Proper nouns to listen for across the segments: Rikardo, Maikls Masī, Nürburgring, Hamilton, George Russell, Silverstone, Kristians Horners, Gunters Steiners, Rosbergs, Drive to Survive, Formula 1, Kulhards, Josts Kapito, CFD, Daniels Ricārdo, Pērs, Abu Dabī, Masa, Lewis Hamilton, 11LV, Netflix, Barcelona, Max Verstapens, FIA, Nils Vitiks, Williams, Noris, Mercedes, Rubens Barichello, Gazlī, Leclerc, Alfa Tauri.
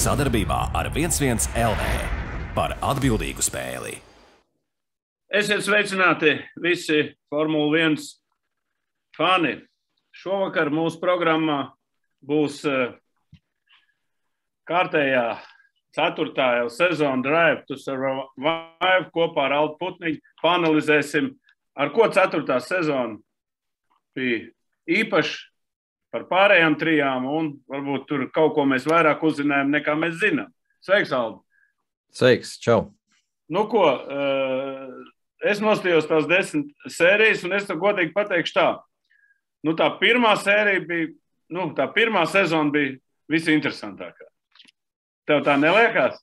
Sadarbībā ar 11 LV par atbildīgu spēli. Esiet sveicināti visi Formula 1 fani. Šovakar mūsu programmā būs kārtējā 4. sezona Drive to Survive kopā ar Aldi Putniņu. Panalizēsim, ar ko 4. sezona bija īpaši par pārējām trijām, un varbūt tur kaut ko mēs vairāk uzzinājām, nekā mēs zinām. Sveiks, Aldi! Sveiks, čau! Nu ko, es nostījos tās 10 sērijas, un es to godīgi pateikšu tā. Nu, tā pirmā sērija bija, tā pirmā sezona bija visinteresantākā. Tev tā neliekās?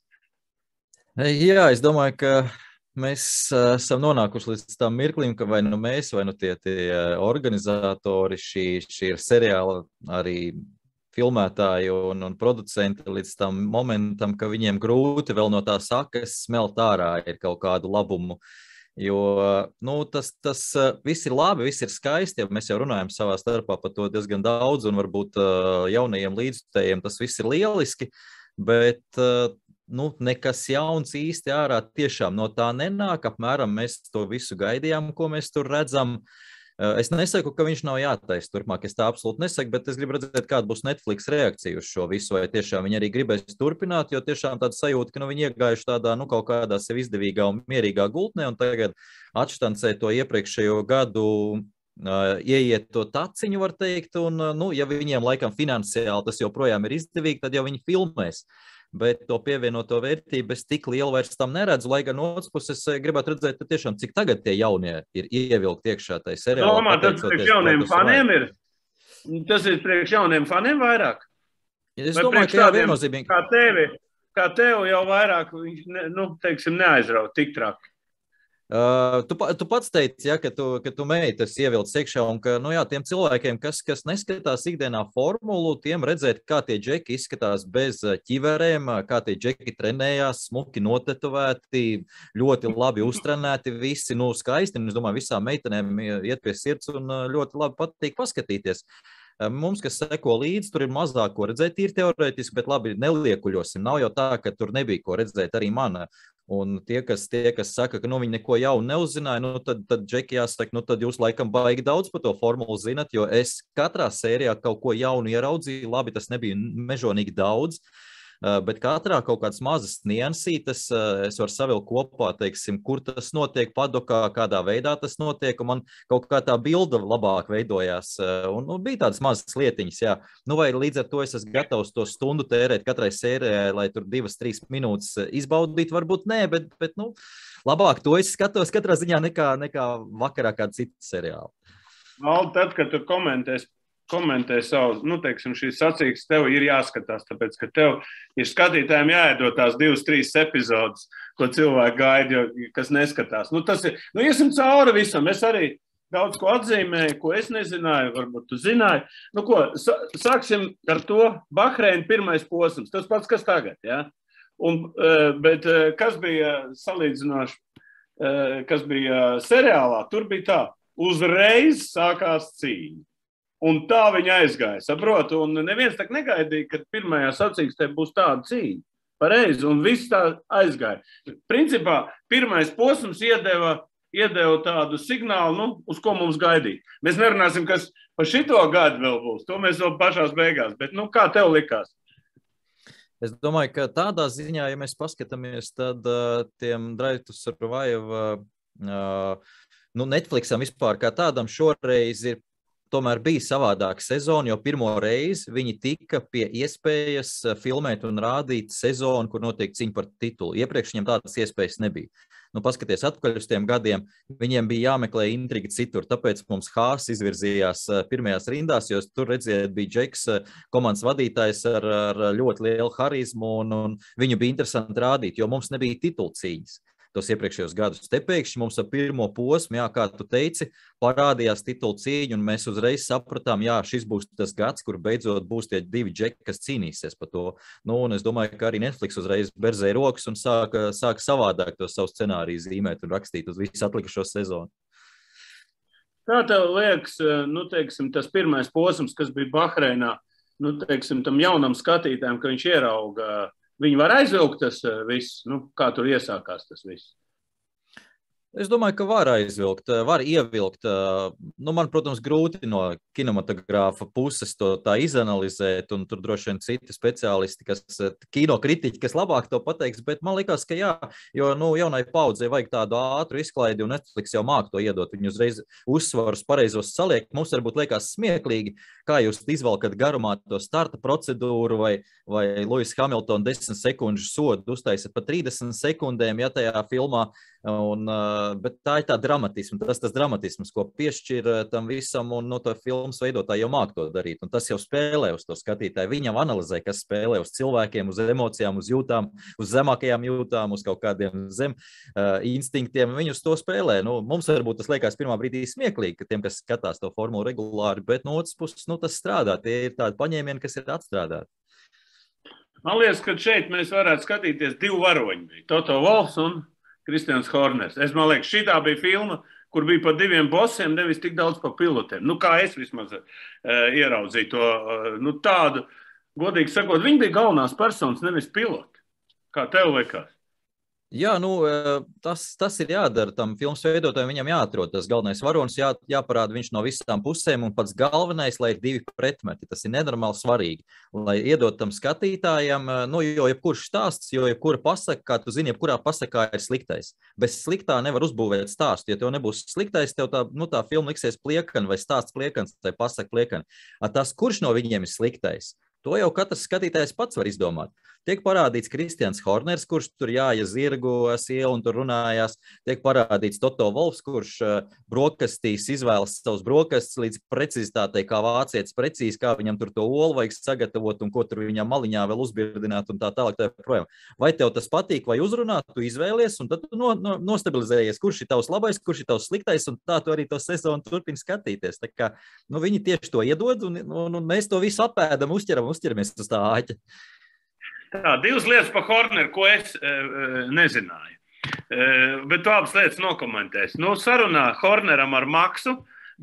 Jā, es domāju, ka mēs esam nonākuši līdz tam mirklim, ka vai nu mēs, vai nu tie organizatori, šī ir seriāla arī filmētāji un producenti līdz tam momentam, ka viņiem grūti vēl no tā sakas smelt ārā ir kaut kādu labumu. Jo tas viss ir labi, viss ir skaisti, ja mēs jau runājam savā starpā par to diezgan daudz, un varbūt jaunajiem līdzutējiem tas viss ir lieliski, bet nekas jauns īsti ārā tiešām no tā nenāk, apmēram mēs to visu gaidījām, ko mēs tur redzam. Es nesaku, ka viņš nav jātaisa turpmāk, es tā absolūti nesaku, bet es gribu redzēt, kāda būs Netflix reakcija uz šo visu, vai tiešām viņi arī gribēs turpināt, jo tiešām tāda sajūta, ka viņi iegājuši tādā, kaut kādā sev izdevīgā un mierīgā gultnē, un tagad atštancē to iepriekšējo gadu, ieiet to taciņu, var teikt, un, ja viņiem laikam finansiāli tas joprojām ir izdevīgi, tad jau viņi filmēs. Bet to pievienoto vērtību es tik lielu vairs tam neredzu, lai gan otrs puses gribētu redzēt, tiešām, cik tagad tie jaunie ir ievilkti iekšā tajā seriālā. Domāju, tas priekš jauniem faniem ir? Tas ir priekš jauniem faniem vairāk? Es domāju, ka jā, viennozīmīgi. Kā tevi jau vairāk, neaizrauj tik traki. Tu pats teici, ka tu meitas ievilc iekšā un ka, tiem cilvēkiem, kas neskatās ikdienā formulu, tiem redzēt, kā tie džeki izskatās bez ķiverēm, kā tie džeki trenējās, smuki notetovēti, ļoti labi uztrenēti, visi skaisti, un es domāju, visām meitenēm iet pie sirds un ļoti labi patīk paskatīties. Mums, kas seko līdzi, tur ir mazāk ko redzēt, ir teorētiski, bet labi, neliekuļosim. Nav jau tā, ka tur nebija ko redzēt arī mana. Un tie, kas saka, ka viņi neko jaunu neuzzināja, tad džeki jāsaka, tad jūs laikam baigi daudz par to formulu zinat, jo es katrā sērijā kaut ko jaunu ieraudzīju, labi, tas nebija mežonīgi daudz, bet katrā kaut kādas mazas niansītes, es varu savilkt kopā, teiksim, kur tas notiek padokā, kādā veidā tas notiek, un man kaut kā tā bilda labāk veidojās, un bija tādas mazas lietiņas, jā. Vai līdz ar to es esmu gatavs to stundu tērēt katrai sērijai, lai tur 2-3 minūtes izbaudīt, varbūt nē, bet labāk to es skatos katrā ziņā nekā vakarā kādu citu seriālu. Valdi, tad, kad tu komentē savu, šīs sacīkstas tev ir jāskatās, tāpēc, ka tev ir skatītājiem jāiedot tās 2-3 epizodes, ko cilvēki gaida, kas neskatās. Iesim cauri visam, es arī daudz ko atzīmēju, ko es nezināju, varbūt tu zināji. Sāksim ar to Bahreina pirmais posms, tas pats, kas tagad, jā? Bet kas bija salīdzinoši, kas bija seriālā, tur bija tā, uzreiz sākās cīņa. Un tā viņa aizgāja, saprotu, un neviens tak negaidīja, ka pirmajā sacīkstē būs tāda cīņa, pareizi, un viss tā aizgāja. Principā, pirmais posms iedeva tādu signālu, uz ko mums gaidīt. Mēs nerunāsim, kas par šito gadu vēl būs, to mēs vēl pašās beigās, bet, kā tev likās? Es domāju, ka tādā ziņā, ja mēs paskatāmies, tad tiem Drive to Survive, Netflixam vispār kā tādam šoreiz ir tomēr bija savādāka sezona, jo pirmo reizi viņi tika pie iespējas filmēt un rādīt sezonu, kur notiek cīņa par titulu. Iepriekš viņiem tādas iespējas nebija. Paskaties atpakaļ uz tiem gadiem, viņiem bija jāmeklē intriga citur, tāpēc mums Haas izvirzījās pirmajās rindās, jo tur redziet, bija džeks, komandas vadītājs ar ļoti lielu harizmu, un viņu bija interesanti rādīt, jo mums nebija titulu cīņas. Tos iepriekšējos gadus. Te pēkšņi mums ar pirmo posmu, kā tu teici, parādījās titulu cīņa, un mēs uzreiz sapratām, šis būs tas gads, kur beidzot būs tie divi džeki, kas cīnīsies par to. Un es domāju, ka arī Netflix uzreiz berzē rokas un sāk savādāk to savu scenāriju zīmēt un rakstīt uz visu atlikušo sezonu. Kā tev liekas, tas pirmais posms, kas bija Bahreinā, tam jaunam skatītājam, ka viņš ierauga Viņi var aizvilkt tas viss, nu, kā tur iesākās tas viss? Es domāju, ka var aizvilkt, var ievilkt. Nu, man, protams, grūti no kinematogrāfa puses to tā izanalizēt, un tur droši vien citi speciālisti, kas kinokritiķi, kas labāk to pateiks, bet man likās, ka jā, jo nu, jaunai paudzei vajag tādu ātru izklaidi, un Netflix jau māk to iedot. Viņi uzreiz uzsvarus pareizos saliek. Mums varbūt liekas smieklīgi, kā jūs izvalkat garumā to starta procedūru vai Lewis Hamilton 10 sekundžu sodu uztaisat pa 30 sekundēm, ja tajā filmā. Bet tā ir tā dramatisma, tas dramatisms, ko piešķir tam visam, un no to filmas veidotāji jau māk to darīt, un tas jau spēlē uz to skatītāju, viņam analizē, kas spēlē uz cilvēkiem, uz emocijām, uz jūtām, uz zemākajām jūtām, uz kaut kādiem zem instinktiem, viņi uz to spēlē. Nu, mums varbūt tas liekas pirmā brīdī smieklīgi, ka tiem, kas skatās to formulu regulāri, bet no otras puses, nu, tas strādā, tie ir tādi paņēmieni, kas ir atstrādāti. Man liekas, ka šeit mēs varētu skatīties divu varoņu, Toto Wolffs un Kristians Horners. Man liekas, šitā bija filma, kur bija pa diviem bosiem, nevis tik daudz pa pilotiem. Nu, kā es vismaz ieraudzīju to tādu, godīgi sakot, viņi bija galvenās personas, nevis piloti. Kā tev liekas? Jā, nu, tas ir jādara tam filmas veidotājiem, viņam jāatrod tas galvenais varonis, jāparāda viņš no visām pusēm, un pats galvenais, lai ir divi pretmeti, tas ir nenormāli svarīgi, lai iedot tam skatītājiem, nu, jo jebkurš stāsts, jo jebkura pasaka, kā tu zini, jebkurā pasakā ir sliktais, bez sliktā nevar uzbūvēt stāstu, ja tev nebūs sliktais, tev tā filma liksies pliekana, vai stāsts pliekans, vai pasaka pliekana, tas, kurš no viņiem ir sliktais? To jau katrs skatītājs pats var izdomāt. Tiek parādīts Kristians Horners, kurš tur jāja zirgu sielu un tur runājās. Tiek parādīts Toto Wolffs, kurš brokastīs izvēlas savus brokastus līdz precizitātei, kā vācietis precīzi, kā viņam tur to olu vajag sagatavot un ko tur viņam maliņā vēl uzbirdināt un tā tālāk. Vai tev tas patīk vai uzrunāt, tu izvēlies un tad tu nostabilizējies, kurš ir tavs labais, kurš ir tavs sliktais un tā tu arī to sezonu turpini skatīties. Tā kā, nu, viņi tieši to iedod un mēs to visu apēdam, uzķeramies uz tā āķa. Tā, divas lietas par Horneru, ko es nezināju. Bet tu abas lietas nokomentēsi. Nu, sarunā Horneram ar Maksu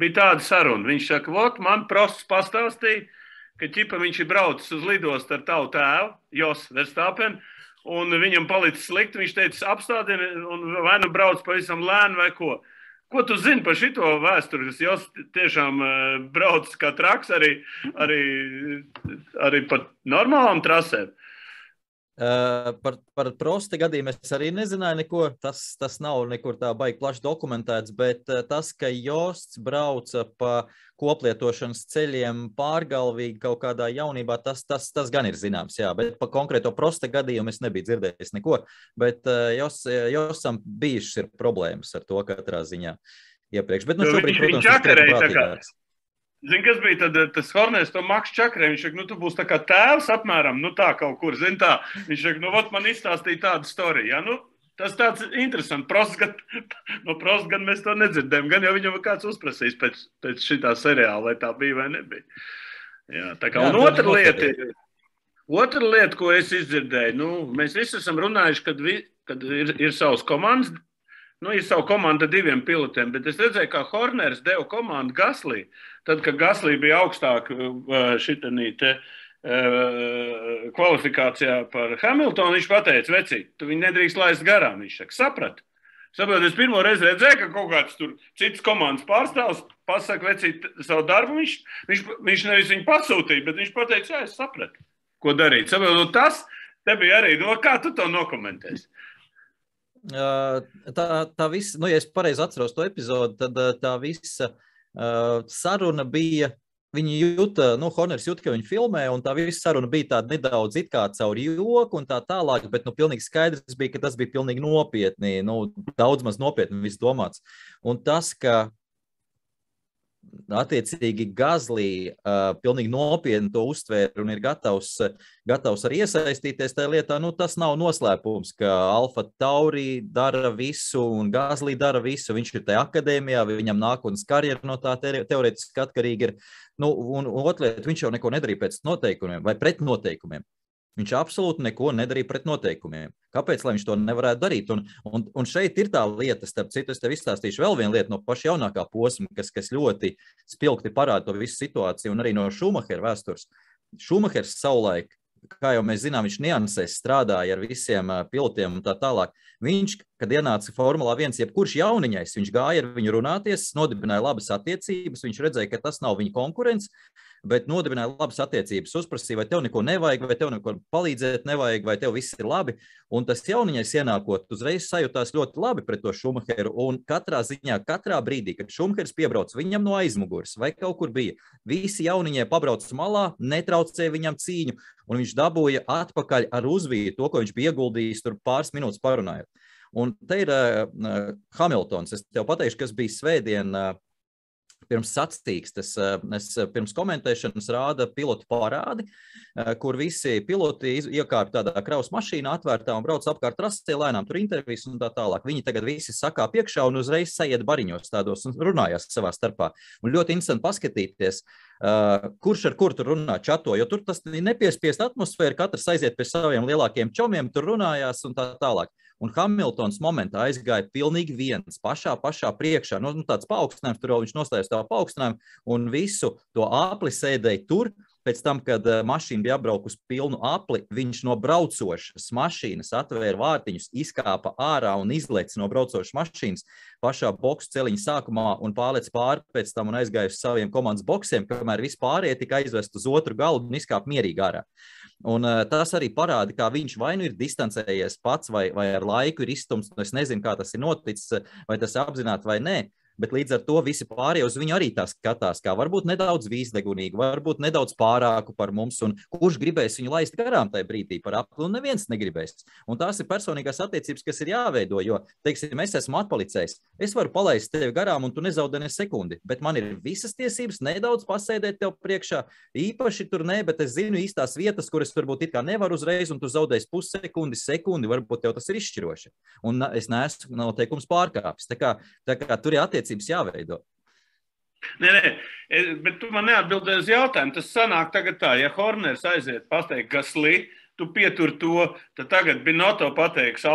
bija tāda saruna. Viņš saka, man prosts pastāstīja, ka ķipa viņš ir braucis uz lidostu ar tavu tēvu, Jos Verstapen, un viņam palicis slikti. Viņš teica, apstādini, un vai nu brauc pavisam lēni vai ko. Ko tu zini par šito vēsturi? Jos tiešām brauc kā traks arī pat normālām trasēm. Par prosta gadījumu es arī nezināju neko, tas nav nekur tā baigi plaši dokumentēts, bet tas, ka Josts brauca pa koplietošanas ceļiem pārgalvīgi kaut kādā jaunībā, tas gan ir zināms, jā, bet par konkrēto prosta gadījumu es nebiju dzirdējis neko, bet Josam bijušas ir problēmas ar to katrā ziņā iepriekš, bet nu šobrīd, protams, ir prātīgāks. Zini, kas bija tad tas Horners, to Maks čakarē, viņš saka, tu būsi tā kā tēvs apmēram, tā kaut kur, zini tā, viņš saka, man izstāstīja tādu storiju, ja, tas tāds interesants, prosts, gan mēs to nedzirdējam, gan jau viņam kāds uzprasīs pēc šitā seriāla, vai tā bija vai nebija. Jā, tā kā, un otra lieta, ko es izdzirdēju, mēs visi esam runājuši, kad ir savas komandas, ir savu komandu diviem pilotiem, bet es redzēju, kā Horners deva komandu Gazlī. Tad, kad Gazlī bija augstāk šitanīte kvalifikācijā par Hamiltonu, viņš pateica, vecīt, tu viņu nedrīkst laist garām, viņš saka, sapratu, es pirmo reizi redzēju, ka kaut kāds tur cits komandas pārstāvs pasaka, vecīt, savu darbu, viņš nevis viņu pasūtīja, bet viņš pateica, es sapratu, ko darīt. Sapratu, tas te bija arī, kā tu to nokomentēsi? Tā visa, ja es pareizi atceros to epizodu, tad tā visa saruna bija, viņi jūta, Horners jūta, ka viņi filmē, un tā visa saruna bija tāda nedaudz it kā caur joku un tā tālāk, bet, pilnīgi skaidrs bija, ka tas bija pilnīgi nopietni, daudz maz nopietni viss domāts. Un tas, ka attiecīgi Gazlī pilnīgi nopietni to uztvēra un ir gatavs arī iesaistīties tajā lietā, tas nav noslēpums, ka Alfa Tauri dara visu un Gazlī dara visu, viņš ir tajā akadēmijā, viņam nākotnes karjera no tā teoretiski atkarīgi ir, un otrliet, viņš jau neko nedarīja pēc noteikumiem vai pret noteikumiem. Viņš absolūti neko nedarīja pret noteikumiem. Kāpēc, lai viņš to nevarētu darīt? Un šeit ir tā lieta, starp citu, es tev izstāstīšu vēl vienu lietu no paša jaunākā posma, kas ļoti spilgti parāda to visu situāciju un arī no Šumahera vēstures. Šumahers savulaik kā jau mēs zinām, viņš niansēs strādāja ar visiem pilotiem un tā tālāk. Viņš, kad ienāca Formulā 1, jebkurš jauniņais, viņš gāja ar viņu runāties, nodibināja labas attiecības, viņš redzēja, ka tas nav viņa konkurence, bet nodibināja labas attiecības, uzprasīja, vai tev neko nevajag, vai tev neko palīdzēt nevajag, vai tev viss ir labi. Un tas jauniņais ienākot, uzreiz sajūtās ļoti labi pret to Šumaheru. Un katrā ziņā, katrā brīdī, kad Šumaheris piebrauc viņam no aizmugures, vai kaut kur bija, visi jauniņie pabrauc malā, netraucēja viņam cīņu, un viņš dabūja atpakaļ ar uzviju to, ko viņš bija ieguldījis tur pāris minūtes parunājot. Un te ir Hamiltons. Es tev pateikšu, kas bija svētdien pirms sacīkstas, es pirms komentēšanas rāda pilotu parādi, kur visi piloti iekāpja tādā kraus mašīnā atvērtā un brauc apkārt trasē, lēnām tur intervijas un tā tālāk. Viņi tagad visi sakā piekšā un uzreiz saiet bariņos tādos un runājās savā starpā. Un ļoti interesanti paskatīties, kurš ar kur tur runā čato, jo tur tas nepiespiest atmosfēra, katrs aiziet pie saviem lielākiem čomiem, tur runājās un tā tālāk. Un Hamiltons momentā aizgāja pilnīgi viens pašā priekšā. Nu, tāds paaugstinājums, tur viņš nostājas tā paaugstinājumu un visu to apli sēdēja tur. Pēc tam, kad mašīna bija apbraukusi pilnu apli, viņš no braucošas mašīnas atvēra vārtiņus, izkāpa ārā un izlēca no braucošas mašīnas pašā boksu celiņa sākumā un pārlec pāri pēc tam un aizgāja uz saviem komandas boksiem, kamēr vispārējie tika aizvest uz otru galdu un izkāpa mierīgi ārā. Un tas arī parāda, kā viņš vai nu ir distancējies pats, vai ar laiku ir izstumts. Es nezinu, kā tas ir noticis, vai tas ir apzināti vai nē. Bet līdz ar to visi pārējie uz viņu arī tā skatās, kā varbūt nedaudz vīzdegunīgi, varbūt nedaudz pārāku par mums, un kurš gribēs viņu laist garām tajā brīdī par apli, un neviens negribēs. Un tās ir personīgās attiecības, kas ir jāveido, jo, teiksim, es esmu atpalicējis, es varu palaist tevi garām, un tu nezaudē ne sekundi, bet man ir visas tiesības nedaudz pasēdēt tev priekšā, īpaši tur ne, bet es zinu īstās vietas, kuras varbūt it kā nevar uzreiz, un tu zaudēsi pussekundi, sekundi, varbūt tev tas ir izšķiroši. Un es neesmu noteikums pārkāpis. Tā kā tur ir jāveido. Nē, bet tu man neatbildēji uz jautājumu. Tas sanāk tagad tā, ja Horners aiziet pateikt Gazlī, tu pietur to, tad tagad Binotto pateiks,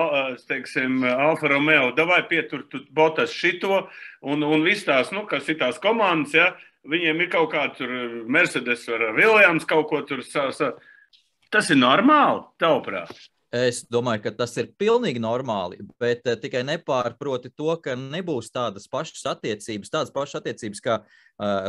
teiksim, Alfa Romeo, davai pietur tu Botas šito, un viss tās, nu, kas ir tās komandas, ja, viņiem ir kaut kā tur Mercedes var Williams kaut ko tur, tas ir normāli, tavuprāt? Es domāju, ka tas ir pilnīgi normāli, bet tikai nepārproti to, ka nebūs tādas pašas attiecības kā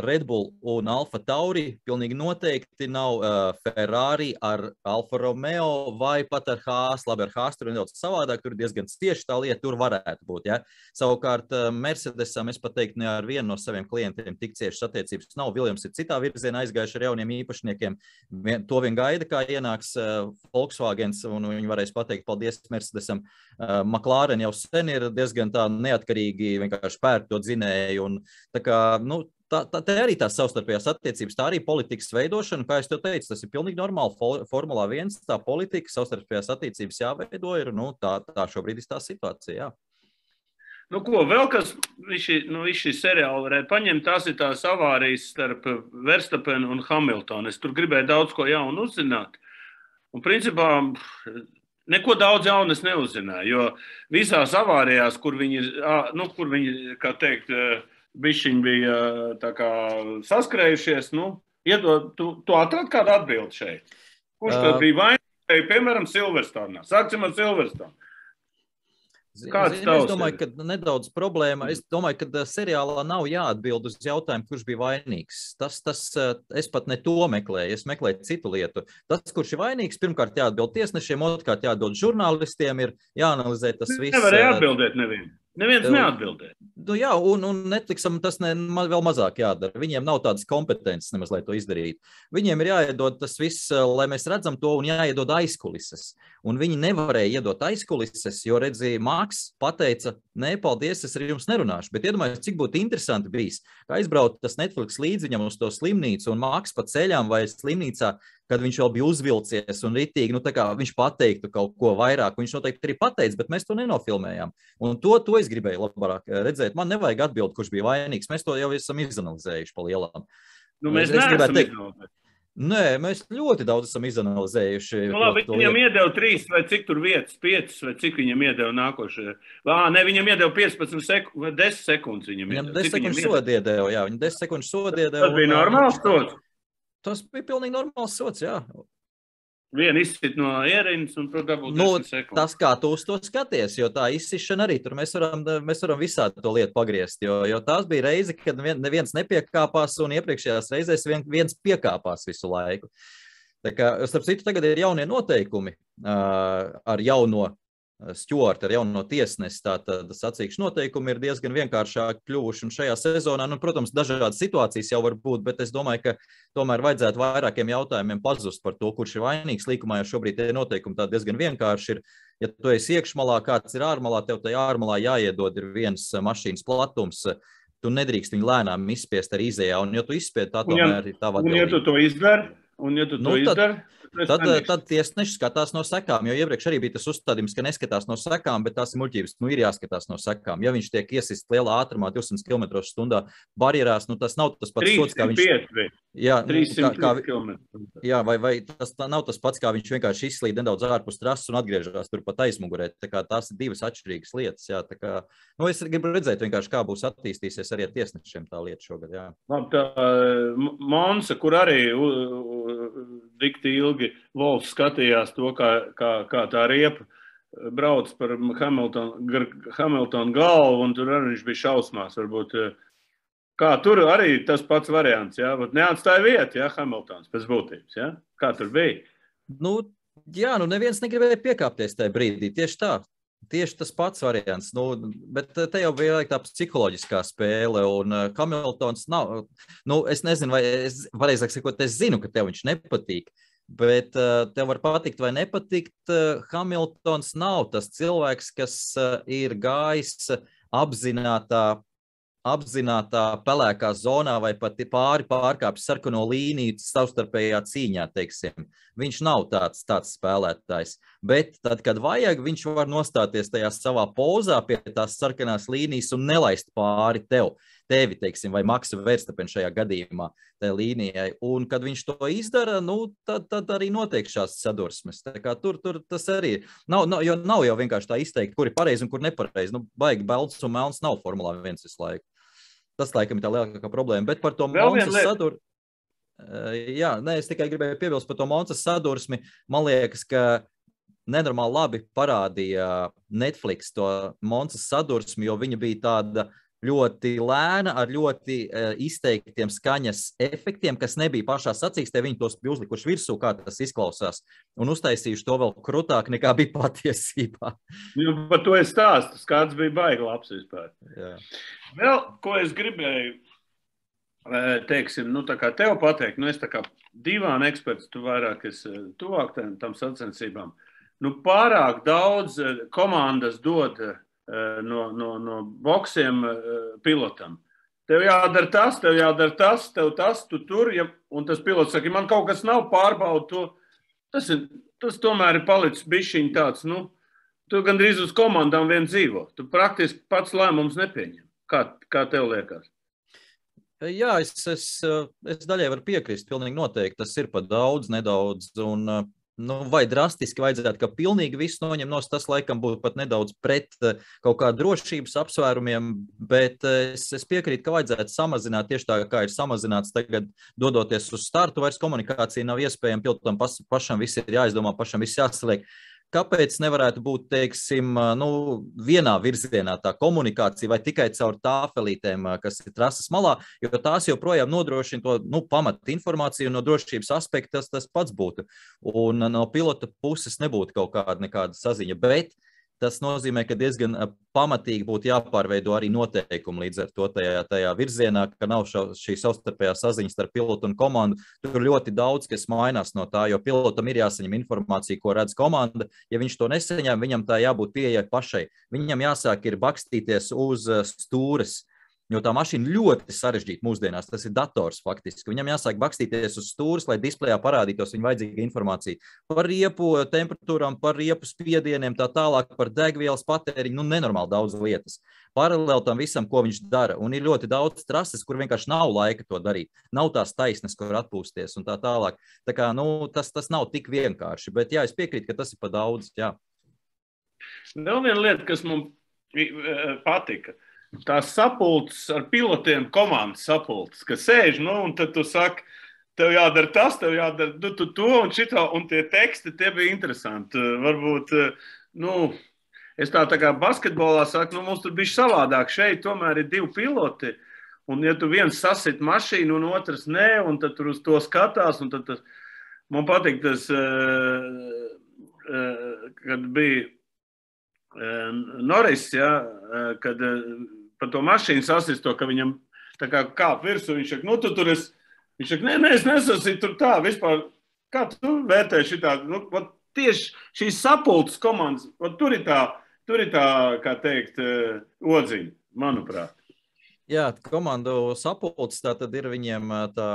Red Bull un Alfa Tauri, pilnīgi noteikti nav Ferrari ar Alfa Romeo vai pat ar Haas, labi ar Haas, tur ir nedaudz savādāk, tur ir diezgan tieši tā lieta, tur varētu būt, ja. Savukārt Mercedesam, es pateiktu, ne ar vienu no saviem klientiem tik ciešas attiecības nav, Williams ir citā virzienā aizgājuši ar jauniem īpašniekiem, to vien gaida, kā ienāks Volkswagens un viņi varēs pateikt, paldies Mercedesam. McLaren jau sen ir diezgan tā neatkarīgi, vienkārši pērk to dzinēju. Un tā kā, nu, tā arī tās savstarpējās attiecības, tā arī politikas veidošana, kā es tev teicu, tas ir pilnīgi normāli Formulā 1, tā politika, savstarpējās attiecības jāveido ir, nu, tā šobrīd ir tā situācija, jā. Nu, ko, vēl kas visi seriāli varēja paņemt, tās ir tās avārijas starp Verstapenu un Hamiltonu. Es tur gribēju daudz ko jaunu uzzināt. Un principā neko daudz jaunas neuzzināja, jo visās avārijās, kur viņi, kā teikt, bišķiņi bija tā kā saskrējušies, nu, tu atrad kādu atbildi šeit. Kurš tad bija vainīgi, piemēram, Silverstonā? Sāksim ar Silverstonu. Es domāju, ka nedaudz problēma. Es domāju, ka seriālā nav jāatbild uz jautājumu, kurš bija vainīgs. Es pat ne to meklēju, es meklēju citu lietu. Tas, kurš ir vainīgs, pirmkārt jāatbild tiesnešiem, otrkārt jāatbild žurnālistiem, ir jāanalizē tas viss. Nevarēja atbildēt nevienu. Neviens neatbildē. Nu jā, un Netflixam tas vēl mazāk jādara. Viņiem nav tādas kompetences nemaz, lai to izdarītu. Viņiem ir jāiedod tas viss, lai mēs redzam to, un jāiedod aizkulises. Un viņi nevarēja iedot aizkulises, jo, redzi, Maks pateica, nē, paldies, es ar jums nerunāšu. Bet iedomājos, cik būtu interesanti bijis, ka aizbraukt tas Netflix līdz viņam uz to slimnīcu, un Maks pa ceļām vai slimnīcā, kad viņš vēl bija uzvilcies un ritīgi, nu tā kā viņš pateiktu kaut ko vairāk, viņš noteikti arī pateica, bet mēs to nenofilmējām. Un to es gribēju labāk redzēt. Man nevajag atbildi, kurš bija vainīgs. Mēs to jau esam izanalizējuši pa lielām. Nu, mēs neesam izanalizējuši. Nē, mēs ļoti daudz esam izanalizējuši. Nu, labi, viņam iedeva 3 vai cik tur vietas, 5 vai cik viņam iedeva nākošajā. Nē, viņam iedeva 15 sekundes, 10 sekundes viņam iedeva. 10 sekundes sodi iedeva, jā, viņam 10 sekundes sodi iedeva. Tas bija normāls sots. Tas bija pilnīgi normāls sots, jā. Vienu izsit no ierindas un tur dabūt 10 sekundes. Tas, kā tu uz to skaties, jo tā izsišana arī, tur mēs varam visādi to lietu pagriezt, jo tās bija reize, kad neviens nepiekāpās un iepriekšējās reizēs viens piekāpās visu laiku. Tā kā, starp citu, tagad ir jaunie noteikumi ar jauno stjorti, ar jauno tiesnesi, tātad sacīkšu noteikumi ir diezgan vienkāršāk kļuvuši un šajā sezonā. Nu, protams, dažādas situācijas jau var būt, bet es domāju, ka tomēr vajadzētu vairākiem jautājumiem pazust par to, kurš ir vainīgs līkumā, jo šobrīd tie noteikumi tā diezgan vienkārši ir. Ja tu esi iekšmalā, kāds ir ārmalā, tev tajā ārmalā jāiedod ir viens mašīnas platums, tu nedrīkst viņu lēnām izspiest ar izējā, un jo tu izspied, tā tomēr ir tava atbildība. Un ja tu to izdari, tad tiesneši skatās no sekām, jo iepriekš arī bija tas uzstādījums, ka neskatās no sekām, bet tās ir muļķības, ir jāskatās no sekām. Ja viņš tiek iesist lielā ātrumā 200 km/h barjerās, tas nav tas pats sots, kā viņš... 305 km. Jā, vai tas nav tas pats, kā viņš vienkārši izslīd nedaudz ārpus trases un atgriežās tur pat aizmugurē. Tā kā tās ir divas atšķirīgas lietas, jā. Tā kā, es gribu redzēt vienkārši, kā būs attīstīsies arī ar tiesnešiem tā lieta šogad, jā. Monsa, kur arī dikti ilgi Wolffs skatījās to, kā tā riepa brauc par Hamiltonu galvu, un tur arī viņš bija šausmās, varbūt. Kā tur arī tas pats variants, jā, bet neatstāja vietu, jā, Hamiltons pēc būtības, jā, kā tur bija? Jā, neviens negribēja piekāpties tajā brīdī, tieši tā. Tieši tas pats variants, bet te jau bija tā psiholoģiskā spēle, un Hamiltons nav, es nezinu, vai es pareizāk sakot, es zinu, ka tev viņš nepatīk, bet tev var patikt vai nepatikt, Hamiltons nav tas cilvēks, kas ir gājis apzinātā pelēkā zonā vai pat pārkāpis sarkano līniju savstarpējā cīņā, teiksim. Viņš nav tāds spēlētājs, bet tad, kad vajag, viņš var nostāties tajā savā pozā pie tās sarkanās līnijas un nelaist pāri tevi, teiksim, vai Maksu Verstapen šajā gadījumā tajā līnijai. Un, kad viņš to izdara, tad arī notiek šās sadursmes. Tā kā tur tas arī nav jau vienkārši tā izteikti, kur ir pareizi un kur nepareizi. Baigi balts un melns nav Formulā 1 visu laiku. Tas laikam ir tā lielākā problēma, bet par to Monsas sadursmi. Jā, es tikai gribēju piebilst par to Monsas sadursmi. Man liekas, ka nenormāli labi parādīja Netflix to Monsas sadursmi, jo viņa bija tāda ļoti lēna, ar ļoti izteiktiem skaņas efektiem, kas nebija pašā sacīkstē, viņi tos bija uzlikuši virsū, kā tas izklausās, un uztaisījuši to vēl krutāk, nekā bija patiesībā. Jo, par to es stāstu, kāds bija baigi labs vispār. Jā. Vēl, ko es gribēju, teiksim, tā kā tev pateikt, es tā kā divām eksperts, tu vairāk es tuvāk tam sacensībām, pārāk daudz komandas dod no boksiem pilotam. Tev jādara tas, tev tas, tu tur, un tas pilots saka, man kaut kas nav pārbaudu to. Tas tomēr ir palicis bišķiņ tāds, tu gandrīz uz komandām vien dzīvo. Tu praktiski pats lēmums nepieņem. Kā tev liekas? Jā, es daļai varu piekrist, pilnīgi noteikti. Tas ir pa daudz, nedaudz, un vai drastiski vajadzētu, ka pilnīgi visu noņem nos, tas laikam būtu pat nedaudz pret kaut kā drošības apsvērumiem, bet es piekrītu, ka vajadzētu samazināt tieši tā, kā ir samazināts tagad, dodoties uz startu, vairs komunikācija nav iespējama, pilotam pašam viss ir jāizdomā, pašam viss jāsaliek. Kāpēc nevarētu būt, teiksim, vienā virzienā tā komunikācija vai tikai caur tāfelītēm, kas ir trases malā, jo tās joprojām nodrošina to pamatu informāciju, no drošības aspekta tas pats būtu. Un no pilota puses nebūtu kaut kāda nekāda saziņa, bet tas nozīmē, ka diezgan pamatīgi būtu jāpārveido arī noteikumi līdz ar to tajā virzienā, ka nav šī savstarpējā saziņas starp pilotu un komandu. Tur ļoti daudz, kas mainās no tā, jo pilotam ir jāsaņem informācija, ko redz komanda. Ja viņš to nesaņem, viņam tā jābūt pieejai pašai. Viņam jāsāk ir bakstīties uz stūres, jo tā mašīna ļoti sarežģīta mūsdienās, tas ir dators faktiski. Viņam jāsāk bakstīties uz stūres, lai displejā parādītos viņa vajadzīga informācija. Par riepu temperatūram, par riepu spiedieniem, tā tālāk par degvielas patēriņu, nenormāli daudz lietas. Paralēli tam visam, ko viņš dara, un ir ļoti daudz trases, kur vienkārši nav laika to darīt. Nav tās taisnes, kur atpūsties un tā tālāk. Tā kā, tas nav tik vienkārši, bet jā, es piekrītu, ka tas ir pa daudz, jā. Vēl viena lieta, kas man patika. Tās sapulces ar pilotiem, komandas sapulces, ka sēž, un tad tu saki, tev jādara tas, tev jādara tu to un šito, un tie teksti, tie bija interesanti. Varbūt, nu, es tā kā basketbolā saku, nu, mums tur bišķi savādāk. Šeit tomēr ir divi piloti, un ja tu viens sasit mašīnu, un otrs nē, un tad tur uz to skatās, un tad tas, man patīk tas, kad bija Noris, ja, kad par to mašīnu sasisto, ka viņam tā kā kāp virsu, viņš saka, nu, tu tur es, viņš saka, nē, es nesasītu tur tā, vispār, kā tu vērtē šitā, nu, vat tieši šīs sapultas komandas, vat tur ir tā, kā teikt, odziņa, manuprāt. Jā, komandu sapultas, tā tad ir viņiem tā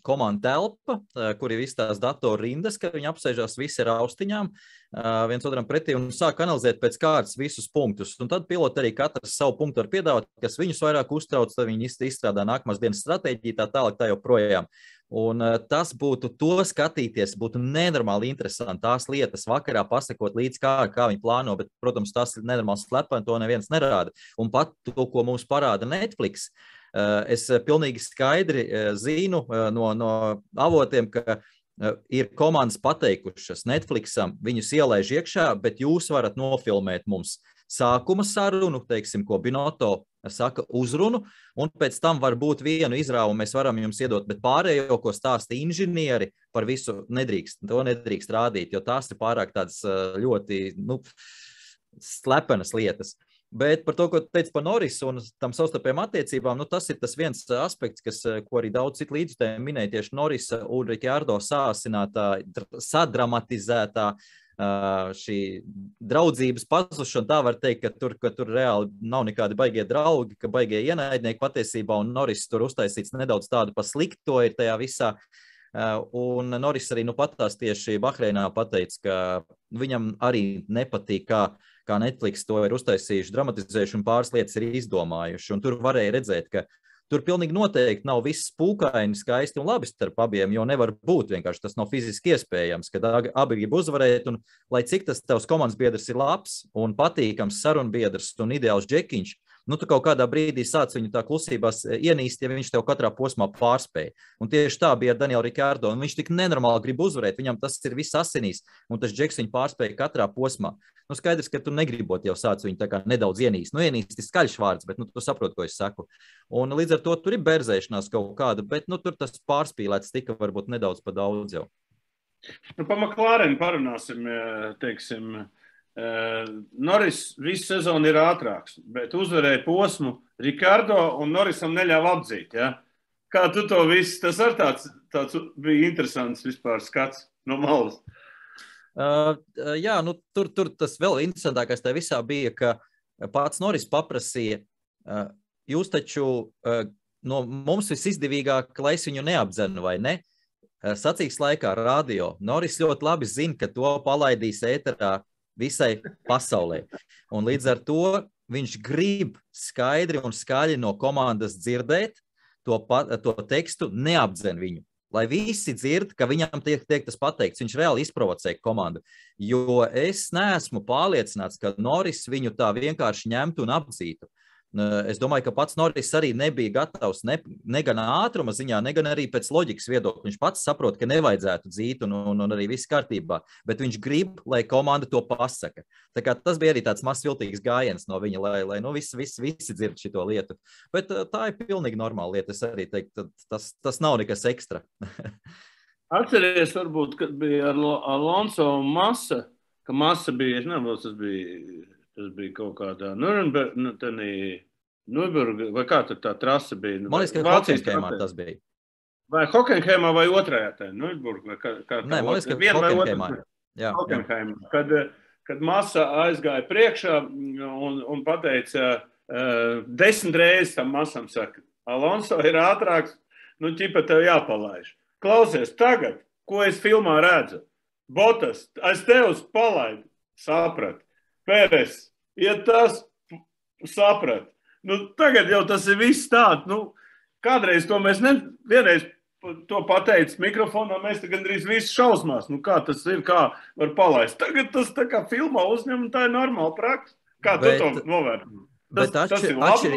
komanda telpa, kur ir visi tās datorindas, ka viņi apsēžās visi ar austiņām, viens otram pretī un sāk analizēt pēc kārtas visus punktus. Un tad piloti arī katrs savu punktu var piedāvāt, kas viņus vairāk uztrauc, tad viņi izstrādā nākamās dienas stratēģiju, tā tālāk tā joprojām. Un tas būtu to skatīties, būtu nenormāli interesanti tās lietas vakarā pasakot līdz kā viņi plāno, bet, protams, tas ir nenormāli slepeni, to neviens nerāda. Un pat to, ko mums parāda Netflix, es pilnīgi skaidri zinu no avotiem, ka ir komandas pateikušas Netflixam, viņus ielaiž iekšā, bet jūs varat nofilmēt mums sākuma sarunu, teiksim, ko Binotto saka uzrunu, un pēc tam varbūt vienu izrāvumu mēs varam jums iedot, bet pārējo, ko stāsta inženieri, par visu nedrīkst, to nedrīkst rādīt, jo tās ir pārāk tādas ļoti, nu, slepenas lietas. Bet par to, ko teica par Norisu un tam savstarpējām attiecībām, nu, tas ir tas viens aspekts, ko arī daudz citu līdzutēm minēja tieši Norisa un Rikardo sāsinātā, sadramatizētā šī draudzības pazušana, tā var teikt, ka tur reāli nav nekādi baigie draugi, ka baigie ienaidnieki patiesībā, un Noris tur uztaisīts nedaudz tādu pa slikto ir tajā visā. Un Noris arī nu patās tieši Bahreinā pateica, ka viņam arī nepatīk, kā Netflix to ir uztaisījuši, dramatizējuši un pāris lietas ir izdomājuši. Un tur varēja redzēt, ka tur pilnīgi noteikti nav viss pūkaini, skaisti un labi starp abiem, jo nevar būt vienkārši, tas nav fiziski iespējams, kad abi grib uzvarēt, un lai cik tas tavs komandas biedrs ir labs un patīkams sarunbiedrs un ideāls džekiņš, nu tu kaut kādā brīdī sāc viņu tā klusībās ienīst, ja viņš tev katrā posmā pārspēja. Un tieši tā bija ar Danielu Ricārdo, un viņš tik nenormāli grib uzvarēt, viņam tas ir viss asinīs, un tas džeks viņu pārspēja katrā posmā. Nu, skaidrs, ka tu negribot jau sāc viņu tā kā nedaudz ienīst. Nu, ienīst ir skaļš vārds, bet, nu, tu saproti, ko es saku. Un līdz ar to tur ir berzēšanās kaut kāda, bet, nu, tur tas pārspīlēts tika varbūt nedaudz pa daudz jau. Nu, pa McLaren parunāsim, teiksim, Noris visu sezonu ir ātrāks, bet uzvarēja posmu Rikardo un Norisam neļāva apdzīt, ja? Kā tu to visu, tas ar tāds bija interesants vispār skats no malas. Jā, nu tur tas vēl interesantākais tajā visā bija, ka pats Noris paprasīja, jūs taču no mums visizdevīgāk, lai es viņu neapdzenu, vai ne? Sacīks laikā radio. Noris ļoti labi zina, ka to palaidīs ēterā visai pasaulē. Un līdz ar to viņš grib skaidri un skaļi no komandas dzirdēt to tekstu, neapdzen viņu. Lai visi dzird, ka viņam tiek tas pateikts, viņš reāli izprovocē komandu, jo es neesmu pārliecināts, ka Noris viņu tā vienkārši ņemtu un apdzītu. Es domāju, ka pats Noris arī nebija gatavs ne gan ātruma ziņā, ne gan arī pēc loģikas viedokļa. Viņš pats saprot, ka nevajadzētu dzīt un arī viss kārtībā, bet viņš grib, lai komanda to pasaka. Tā kā tas bija arī tāds mazs viltīgs gājiens no viņa, lai nu, visi dzird šito lietu. Bet tā ir pilnīgi normāla lieta, es arī teiktu, tas nav nekas ekstra. Atceries varbūt, kad bija Alonso un Masa, ka Masa bija, es nezinu, tas bija kaut kādā Nürburgring, vai kā tur tā trasa bija? Man liekas, ka Hockenheimā tas bija. Vai Hockenheimā vai otrajā tā Nürburgring? Nē, man liekas, ka Hockenheimā. Hockenheimā. Kad Masa aizgāja priekšā un pateica 10 reizes tam Masam saka, Alonso ir ātrāks, nu ķipa tev jāpalaiž. Klausies tagad, ko es filmā redzu. Botas, aiz tevs palaidu. Sapratu. Pēres, ja tas saprat, nu tagad jau tas ir viss tāds, nu kādreiz to mēs vienreiz to pateicis mikrofonā, mēs te gandrīz visi šausmās, nu kā tas ir, kā var palaist. Tagad tas tā kā filmā uzņem, tā ir normāla praksa. Kā tu to novērti? Tas ir labi?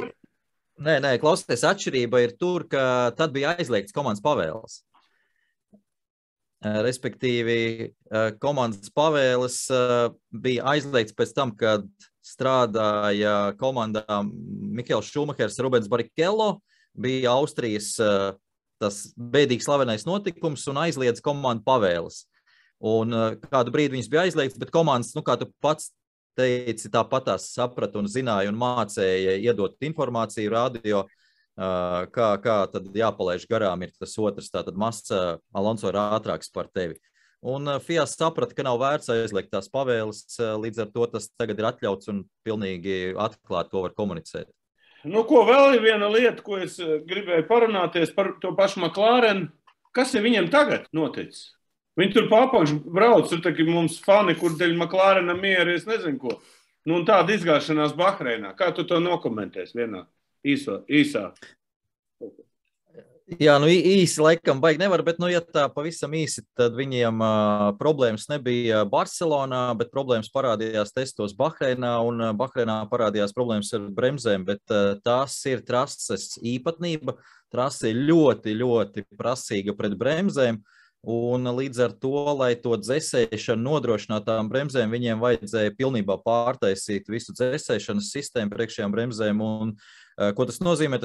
Nē, klausieties, atšķirība ir tur, ka tad bija aizliegts komandas pavēles. respektīvi komandas pavēles bija aizliegts pēc tam, kad strādāja komandā Mihails Šumahers, Rubens Barichello, bija Austrijas tas bēdīgi slavenais notikums un aizliedz komandu pavēles. Un kādu brīdi viņas bija aizliegts, bet komandas, nu, kā tu pats teici, tāpat tās saprata un zināja un mācēja iedot informāciju radio, kā tad jāpalaiž garām ir tas otrs, tātad Masa, Alonso ir ātrāks par tevi. Un FIA saprata, ka nav vērts aizliegt tās pavēles, līdz ar to tas tagad ir atļauts un pilnīgi atklāt to var komunicēt. Nu, ko vēl ir viena lieta, ko es gribēju parunāties par to pašu McLaren, kas ir viņiem tagad noticis? Viņi tur pārpakš brauc, tur taki mums fani, kur dēļ McLarena miera, es nezinu ko. Nu, un tāda izgāšanās Bahreinā. Kā tu to nokomentēsi vienā īsā? Jā, nu īsi laikam baigi nevar, bet, nu, ja tā pavisam īsi, tad viņiem problēmas nebija Barcelonā, bet problēmas parādījās testos Bahreinā, un Bahreinā parādījās problēmas ar bremzēm, bet tās ir trases īpatnība. Trase ir ļoti, ļoti prasīga pret bremzēm, un līdz ar to, lai to dzesēšanu nodrošinātām bremzēm, viņiem vajadzēja pilnībā pārtaisīt visu dzesēšanas sistēmu priekšējām bremzēm, un ko tas nozīmē,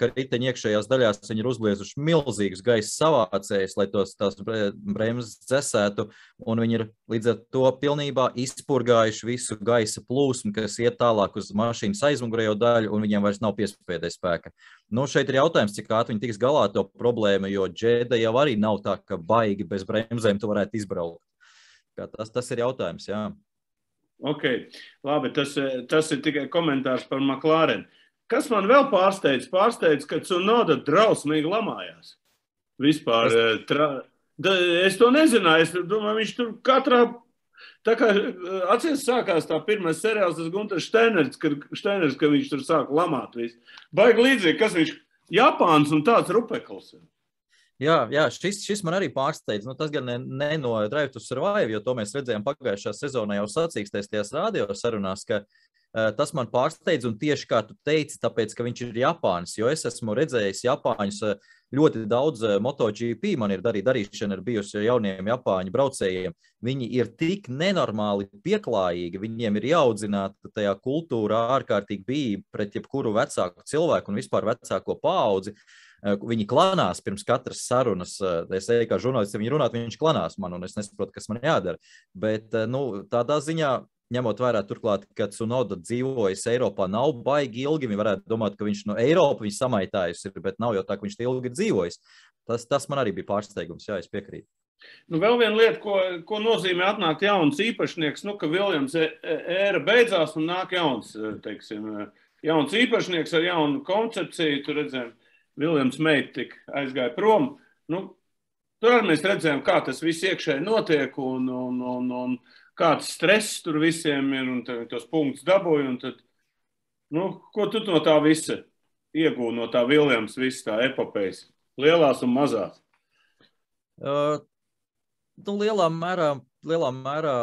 ka riteņa iekšējās daļās viņi ir uzbliezuši milzīgus gaisa savācējus, lai tās bremzes dzesētu, un viņi ir līdz ar to pilnībā izpurgājuši visu gaisa plūsmu, kas iet tālāk uz mašīnas aizmugurējo daļu, un viņiem vairs nav piespiedēja spēka. Nu, šeit ir jautājums, cik ātri viņi tiks galā to problēmu, jo Džeda jau arī nav tā, ka baigi bez bremzēm tu varētu izbraukt. Tas ir jautājums, jā. Ok, labi, tas ir tikai komentārs par McLaren. Kas man vēl pārsteidz, ka Cunoda drausmīgi lamājās. Vispār, es to nezināju, es domāju, viņš tur katrā, tā kā atsies sākās tā pirmais seriāls, tas Gunters Steineris, ka viņš tur sāka lamāt visu. Baigi līdzīgi, kas viņš, Japāns un tāds rupekls. Jā, šis man arī pārsteidz, nu tas gan ne no Drive to Survive, jo to mēs redzējām pagājušā sezonā jau sacīksties tajās radio sarunās, ka tas man pārsteidz, un tieši kā tu teici, tāpēc, ka viņš ir Japānis, jo es esmu redzējis Japāņus ļoti daudz MotoGP, man ir darīšana ir bijusi jauniem Japāņu braucējiem. Viņi ir tik nenormāli pieklājīgi, viņiem ir jāaudzināta tajā kultūrā ārkārtīgi bija pret jebkuru vecāku cilvēku un vispār vecāko paaudzi. Viņi klanās pirms katras sarunas, es eju kā žurnālisti, viņi runāt, viņš klanās man, un es nesaprotu, kas man jādara, bet nu, tādā ziņā, ņemot vērā turklāt, ka Cunoda dzīvojas Eiropā, nav baigi ilgi. Viņi varētu domāt, ka viņš no Eiropa viņš samaitājusi, bet nav jau tā, ka viņš ilgi dzīvojas. Tas man arī bija pārsteigums, jā, es piekrītu. Nu, vēl viena lieta, ko nozīmē atnākt jauns īpašnieks, nu, ka Williams ēra beidzās un nāk jauns, teiksim, jauns īpašnieks ar jaunu koncepciju, tu redzējām, Williams meita tik aizgāja prom, nu, tur arī mēs redzējām, kā tas viss iekšēji notiek un kāds stress tur visiem ir, un tos punktus dabūju, un tad, nu, ko tu no tā visa iegūji, no tā Williams visu tā epopējas, lielās un mazās? Nu, lielā mērā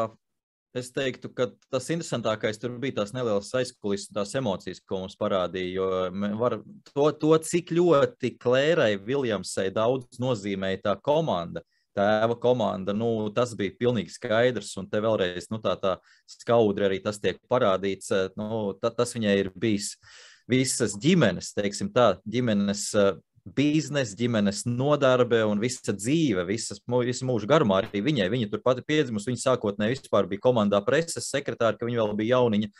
es teiktu, ka tas interesantākais tur bija tās nelielas aizkulisas, tās emocijas, ko mums parādīja, jo to, cik ļoti Klērai Williamsai daudz nozīmēja tā komanda, tēva komanda, nu, tas bija pilnīgi skaidrs, un te vēlreiz, nu, tā skaudri arī tas tiek parādīts, nu, tas viņai ir bijis visas ģimenes, teiksim tā, ģimenes biznes, ģimenes nodarbe un visa dzīve, visu mūžu garumā arī viņai, viņa tur pati piedzimus, viņa sākotnē vispār bija komandā preses sekretāri, ka viņa vēl bija jauniņa,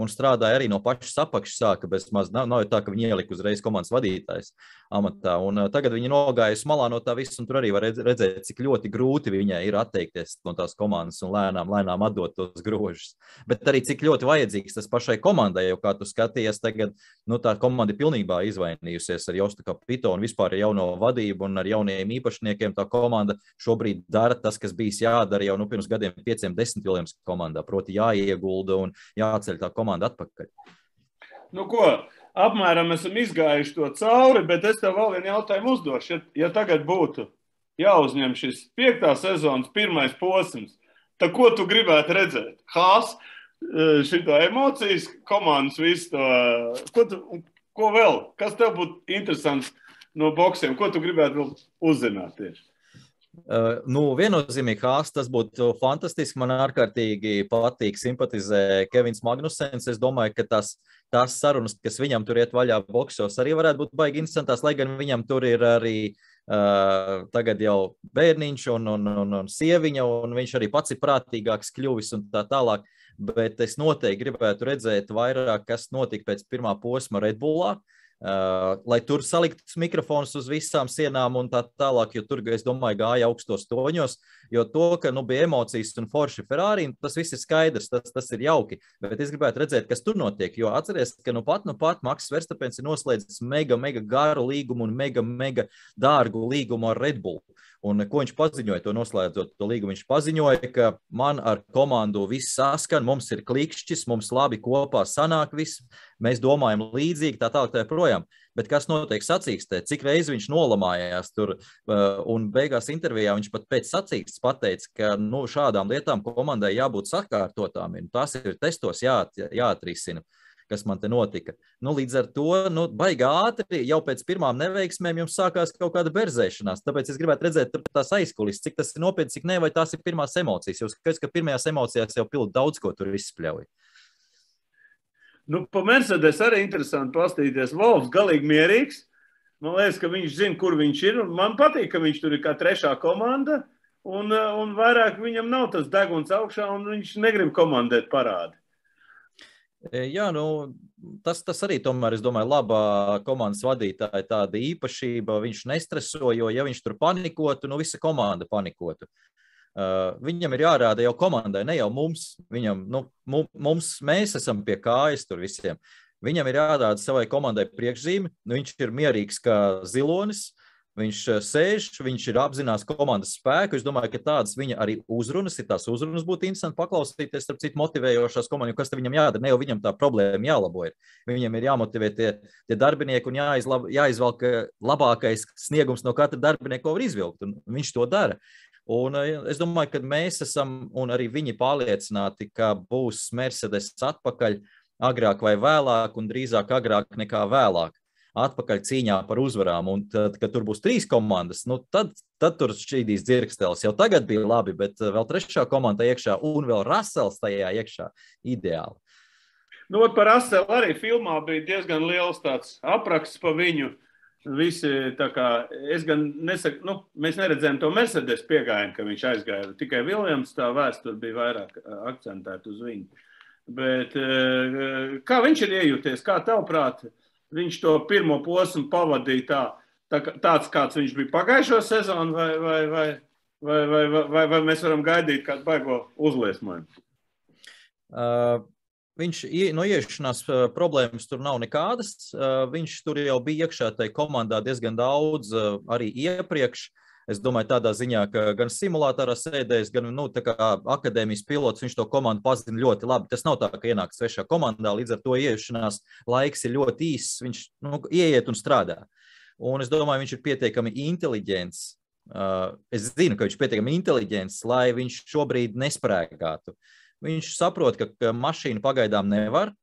un strādāja arī no pašas apakšas sāka bez maz. Nav tā, ka viņi ielika uzreiz komandas vadītājs amatā. Un tagad viņi nogāja malā no tā visu, un tur arī var redzēt, cik ļoti grūti viņai ir atteikties no tās komandas un lēnām atdot tos grožus. Bet arī cik ļoti vajadzīgs tas pašai komandai, jo kā tu skatījies tagad, nu tā komanda pilnībā izvainījusies ar Jostu Kapito un vispār ar jauno vadību un ar jaunajiem īpašniekiem. Tā komanda šobrīd dara tas, kas bijis jādara jau nu pirms gadiem 5-10 Williams komandā, proti jāiegulda un jāceļ tā komanda atpakaļ. Nu ko, apmēram esam izgājuši to cauri, bet es tev vēl vienu jautājumu uzdošu. Ja tagad būtu jāuzņem šis 5. sezonas pirmais posms, tad ko tu gribētu redzēt? Haas, šito emocijas, komandas, visu to, ko vēl? Kas tev būtu interesants no boksiem? Ko tu gribētu vēl uzzināt tieši? Nu, viennozīmīgi Haas, tas būtu fantastiski. Man ārkārtīgi patīk, simpatizē Kevins Magnusens. Es domāju, ka tās sarunas, kas viņam tur iet vaļā boksos, arī varētu būt baigi interesantās, lai gan viņam tur ir arī tagad jau bērniņš un sieviņa, un viņš arī pats ir prātīgāks kļuvis un tā tālāk. Bet es noteikti gribētu redzēt vairāk, kas notika pēc pirmā posma Red Bullā. Lai tur saliktas mikrofons uz visām sienām un tā tālāk, jo tur, es domāju, gāja augstos toņos, jo to, ka nu bija emocijas un forši Ferrari, tas viss ir skaidrs, tas ir jauki, bet es gribētu redzēt, kas tur notiek, jo atceries, ka nu pat Max Verstapens ir noslēdzis mega garu līgumu un mega dārgu līgumu ar Red Bull. Un ko viņš paziņoja, to noslēdzot to līgumu, viņš paziņoja, ka man ar komandu viss saskan, mums ir klikšķis, mums labi kopā sanāk viss, mēs domājam līdzīgi, tā tālāk tā projām. Bet kas notiek sacīkstē? Cik reizi viņš nolamājās tur, un beigās intervijā viņš pat pēc sacīkstes pateica, ka nu, šādām lietām komandai jābūt sakārtotām, tās ir testos jāatrisina, kas man te notika. Nu, līdz ar to, nu, baigi ātri, jau pēc pirmām neveiksmēm jums sākās kaut kāda berzēšanās, tāpēc es gribētu redzēt tās aizkulis, cik tas ir nopietni, cik ne, vai tās ir pirmās emocijas, jo skaidrs, ka pirmajās emocijās jau pildi daudz, ko tur izspļauj. Nu, pa Mercedes arī interesanti pastīties. Wolffs galīgi mierīgs, man liekas, ka viņš zina, kur viņš ir, un man patīk, ka viņš tur ir kā trešā komanda, un vairāk viņam nav tas deguns augšā, un viņš negrib komandēt parādi. Jā, nu, tas arī tomēr, es domāju, labā komandas vadītāja tāda īpašība, viņš nestreso, jo ja viņš tur panikotu, nu visa komanda panikotu. Viņam ir jārāda jau komandai, ne jau mums, viņam, nu, mums mēs esam pie kājas tur visiem. Viņam ir jārāda savai komandai priekšzīme, nu, viņš ir mierīgs kā zilonis, viņš sēž, viņš ir apzinās komandas spēku. Es domāju, ka tādas viņa arī uzrunas, ir tās uzrunas būtu interesanti paklausīties, starp citu motivējošās komandas, jo kas te viņam jādara, ne jau viņam tā problēma jālabo ir. Viņam ir jāmotivē tie darbinieki un jāizvelk labākais sniegums no katra darbinieka, ko var izvilkt, un viņš to dara. Un es domāju, ka mēs esam, un arī viņi pārliecināti, ka būs Mercedes atpakaļ agrāk vai vēlāk, un drīzāk agrāk nekā vēlāk, atpakaļ cīņā par uzvarām, un tad, kad tur būs trīs komandas, nu tad tur šķīdīs dzirkstēlis, jau tagad bija labi, bet vēl trešā komanda iekšā, un vēl Rasels tajā iekšā, ideāli. Nu, par Raselu arī filmā bija diezgan liels tāds apraksts pa viņu. Visi, tā kā, es gan nesaku, nu, mēs neredzējām to Mercedes piegājumu, ka viņš aizgāja, tikai Williams tā vēstur bija vairāk akcentēt uz viņu, bet kā viņš ir iejūties, kā tavprāt, viņš to pirmo posmu pavadīja tāds, kāds viņš bija pagājušo sezonu, vai mēs varam gaidīt kādu baigo uzliesmojumu? Viņš no iešanās problēmas tur nav nekādas, viņš tur jau bija iekšā tajā komandā diezgan daudz arī iepriekš, es domāju tādā ziņā, ka gan simulātorā sēdēs, gan nu, tā kā akadēmijas pilots, viņš to komandu pazina ļoti labi, tas nav tā, ka ienāk svešā komandā, līdz ar to iešanās laiks ir ļoti īss, viņš nu, ieiet un strādā, un es domāju, viņš ir pietiekami inteliģents, es zinu, ka viņš ir pietiekami inteliģents, lai viņš šobrīd nesprēgātu. Viņš saprot, ka mašīnu pagaidām nevar.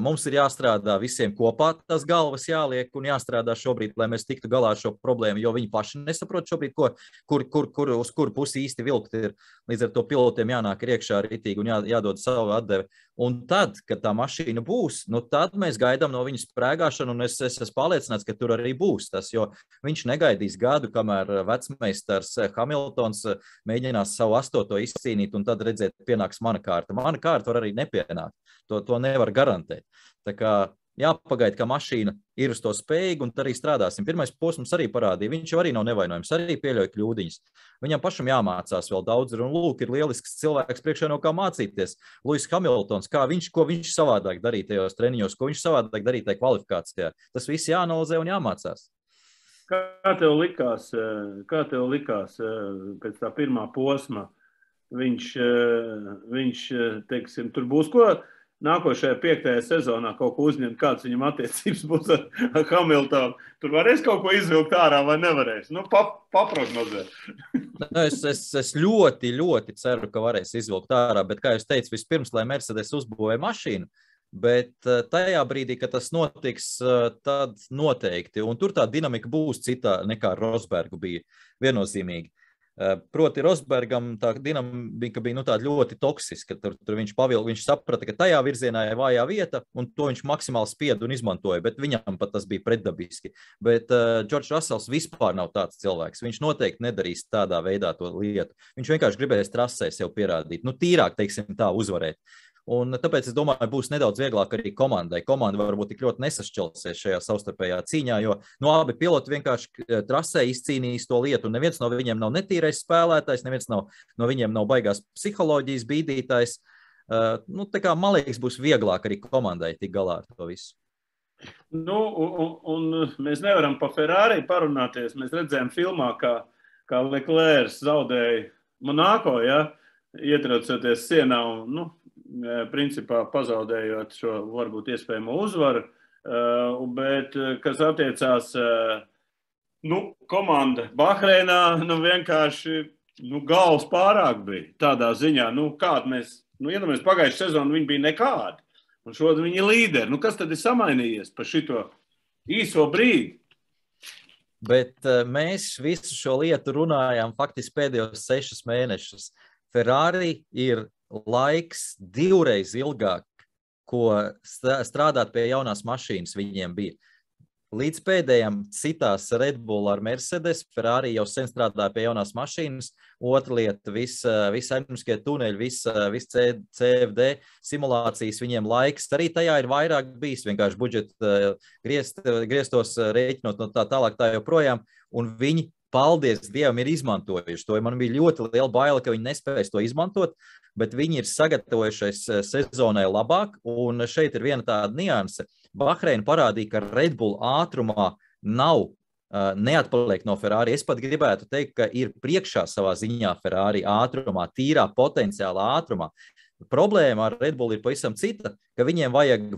Mums ir jāstrādā visiem kopā, tas galvas jāliek un jāstrādā šobrīd, lai mēs tiktu galā ar šo problēmu, jo viņi paši nesaprot šobrīd, uz kuru pusi īsti vilkt ir. Līdz ar to pilotiem jānāk iekšā ritīgi un jādod savu atdevi. Un tad, kad tā mašīna būs, nu tad mēs gaidām no viņas sprēgāšanu, un es esmu pārliecināts, ka tur arī būs tas, jo viņš negaidīs gadu, kamēr vecmeistars Hamiltons mēģinās savu 8. izcīnīt, un tad redzēt, pienāks mana kārta. Mana kārta var arī nepienākt. To nevar garantēt. Tā kā jāpagaida, ka mašīna ir uz to spējīga un arī strādāsim. Pirmais posms arī parādīja, viņš jau arī nav nevainojams, arī pieļauj kļūdiņas. Viņam pašam jāmācās vēl daudz, un lūk, ir lielisks cilvēks priekšā no kā mācīties. Lewis Hamiltons, ko viņš savādāk darīja tajos treniņos, ko viņš savādāk darīja tajā kvalifikācijā. Tas viss jāanalizē un jāmācās. Kā tev likās pēc tā pirmā posma? Viņš teiksim, tur būs ko... Nākošajā 5. sezonā kaut ko uzņemt, kāds viņam attiecības būs ar Hamiltonu. Tur varēs kaut ko izvilkt ārā vai nevarēs? Nu, paprognozē. Es ļoti ceru, ka varēs izvilkt ārā, bet, kā jūs teicu, vispirms, lai Mercedes uzbūvē mašīnu, bet tajā brīdī, kad tas notiks, tad noteikti. Un tur tā dinamika būs citā nekā Rosbergu bija, viennozīmīgi. Proti Rosbergam tā dinamika bija tāda ļoti toksiska, tur viņš saprata, ka tajā virzienā ir vājā vieta, un to viņš maksimāli spieda un izmantoja, bet viņam pat tas bija pretdabiski. Bet George Russells vispār nav tāds cilvēks, viņš noteikti nedarīs tādā veidā to lietu. Viņš vienkārši gribēs trasē sev pierādīt, tīrāk, teiksim tā, uzvarēt. Un tāpēc, es domāju, būs nedaudz vieglāk arī komandai. Komanda varbūt tik ļoti nesašķelsies šajā savstarpējā cīņā, jo abi piloti vienkārši trasē izcīnījis to lietu. Neviens no viņiem nav netīrais spēlētājs, neviens no viņiem nav baigās psiholoģijas bīdītājs. Tā kā, man liekas, būs vieglāk arī komandai tik galā ar to visu. Un mēs nevaram pa Ferrari parunāties. Mēs redzējām filmā, kā Leclerc zaudēja Monako, ietraucoties sienā un, principā pazaudējot šo varbūt iespējamo uzvaru, bet kas attiecās, komanda Bahreinā, vienkārši, galvas pārāk bija tādā ziņā, kāda mēs, iedomājamies pagājušu sezonu, viņi bija nekādi, un šodien viņi ir līderi, kas tad ir samainījies par šito īso brīdi? Bet mēs visu šo lietu runājām faktiski pēdējos 6 mēnešus. Ferrari ir laiks divreiz ilgāk, ko strādāt pie jaunās mašīnas viņiem bija. Līdz pēdējām citās Red Bull ar Mercedes, Ferrari jau sen strādāja pie jaunās mašīnas. Otra lieta, visi aerodinamiskie tuneļi, visi CFD simulācijas, viņiem laiks. Arī tajā ir vairāk bijis, vienkārši budžeta griestos rēķinot no tā joprojām, un viņi, paldies Dievam, ir izmantojuši to. Man bija ļoti liela baila, ka viņi nespējas to izmantot, bet viņi ir sagatavojušies sezonai labāk, un šeit ir viena tāda nianse. Bahreina parādīja, ka Red Bull ātrumā neatpaliek no Ferrari. Es pat gribētu teikt, ka ir priekšā savā ziņā Ferrari ātrumā, tīrā potenciālā ātrumā. Problēma ar Red Bull ir pavisam cita, ka viņiem vajag